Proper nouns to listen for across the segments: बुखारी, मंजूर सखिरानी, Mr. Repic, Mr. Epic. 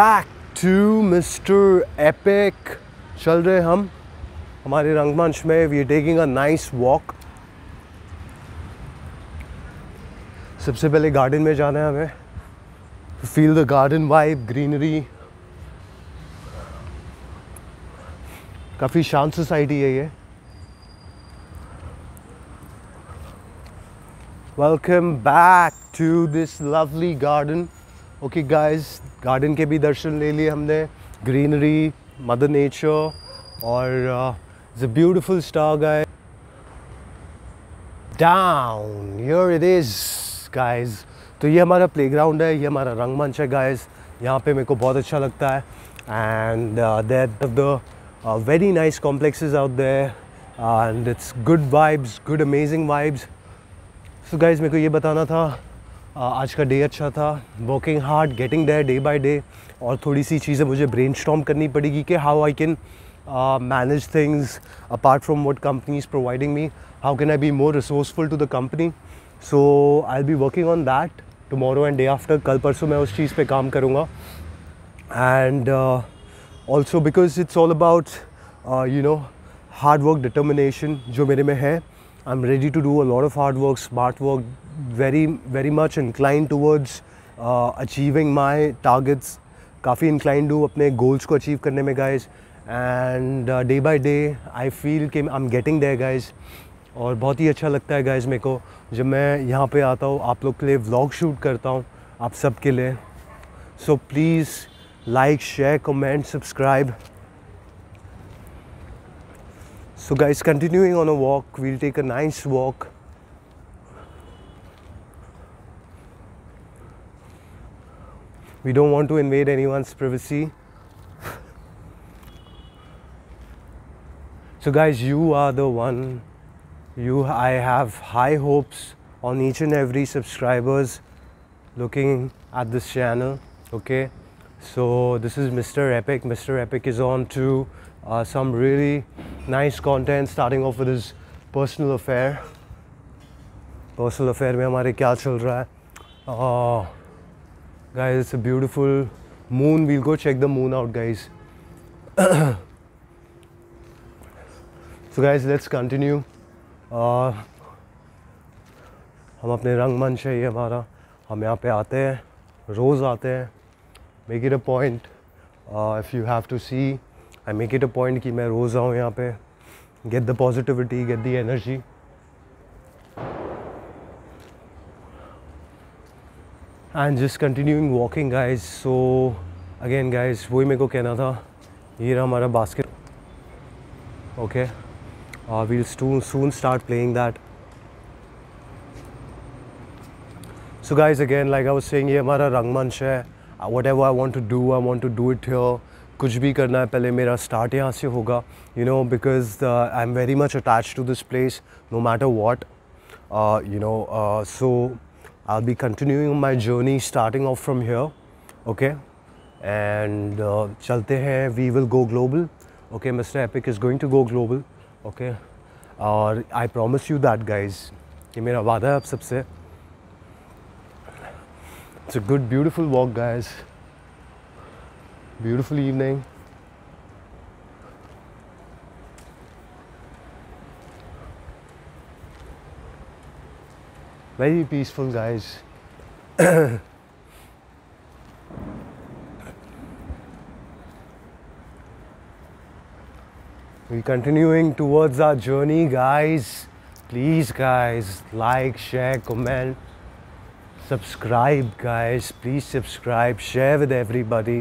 back to Mr. Epic. चल रहे हम हमारे रंगमंच में. We are taking a nice walk. सबसे पहले गार्डन में जाना है हमें. Feel the garden vibe, greenery. काफ़ी शांत सोसाइटी है ये. Welcome back to this lovely garden. Okay guys, garden के भी दर्शन ले लिए हमने. Greenery, mother nature, और it's a beautiful star guy. Down, here it is guys. तो ये हमारा प्लेग्राउंड है, ये हमारा रंगमंच है गाइस. यहाँ पे मेरे को बहुत अच्छा लगता है. And there very nice complexes out there and it's good vibes, good amazing vibes. So guys मेरे को ये बताना था, आज का डे अच्छा था. Working hard, getting there day by day. और थोड़ी सी चीज़ें मुझे ब्रेनस्टॉर्म करनी पड़ेगी कि how I can manage things apart from what company is providing me. How can I be more resourceful to the company. So I will be working on that tomorrow and day after. कल परसों मैं उस चीज़ पे काम करूँगा. And also because it's all about you know hard work, determination जो मेरे में है. I am ready to do a lot of hard work, smart work. Very very much incline towards achieving my targets. काफ़ी inclined हूँ अपने goals को achieve करने में guys. And day by day I feel कि I am getting there guys. और बहुत ही अच्छा लगता है गाइज मेरे को जब मैं यहाँ पे आता हूँ, आप लोग के लिए व्लॉग शूट करता हूँ आप सब के लिए. So please like, share, comment, subscribe. So guys continuing on a walk, we'll take a nice walk. We don't want to invade anyone's privacy. So guys you are the one. I have high hopes on each and every subscribers looking at this channel. Okay, so this is Mr. Epic. Mr. Epic is on to some really nice content, starting off with his personal affair. Personal affair में हमारे क्या चल रहा है? Guys, it's a beautiful moon. We'll go check the moon out, guys. So guys, let's continue. हम अपने रंगमंच है ये हमारा. हम यहाँ पे आते हैं, रोज़ आते हैं. Make it a point if you have to see. I make it a point कि मैं रोज़ आऊँ यहाँ पे. Get the positivity, get the energy. And just continuing walking guys. So again guys वही मेरे को कहना था. ये रहा हमारा basket. Okay we'll soon start playing that. So guys, again, like I was saying, ये हमारा रंगमंच है. Whatever I want to do it here. कुछ भी करना है पहले मेरा start यहाँ से होगा. You know, because I'm very much attached to this place, no matter what. You know, so I'll be continuing my journey, starting off from here. Okay, and चलते हैं. We will go global. Okay, Mr. Epic is going to go global. Okay और I promise you that guys, ये मेरा वादा है आप सबसे. It's a good beautiful walk guys. Beautiful evening. Very peaceful guys. We're continuing towards our journey, guys. Please, guys, like, share, comment, subscribe, guys. Please subscribe, share with everybody.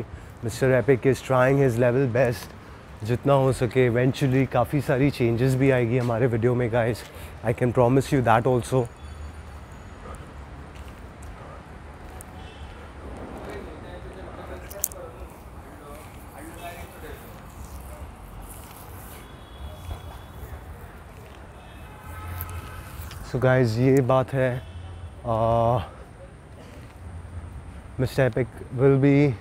Mr. Epic is trying his level best, जितना हो सके. Eventually, काफ़ी सारी changes भी आएगी हमारे video में, guys. I can promise you that also. So guys ये बात है. Mister Epic will be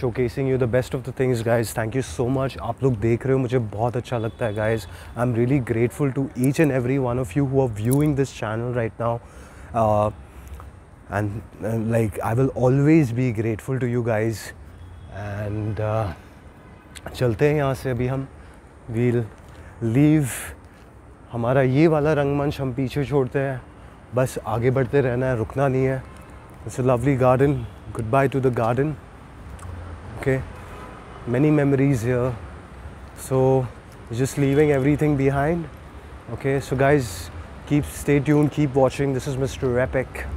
showcasing you the best of the things guys. Thank you so much, आप लोग देख रहे हो, मुझे बहुत अच्छा लगता है guys. I am really grateful to each and every one of you who are viewing this channel right now. And like I will always be grateful to you guys. and चलते हैं यहाँ से. अभी हम we'll leave. हमारा ये वाला रंगमंच हम पीछे छोड़ते हैं, बस आगे बढ़ते रहना है, रुकना नहीं है. It's a lovely garden. Goodbye to the garden. Okay, many memories here. So just leaving everything behind. Okay, so guys, keep stay tuned, keep watching. This is Mr. Repic.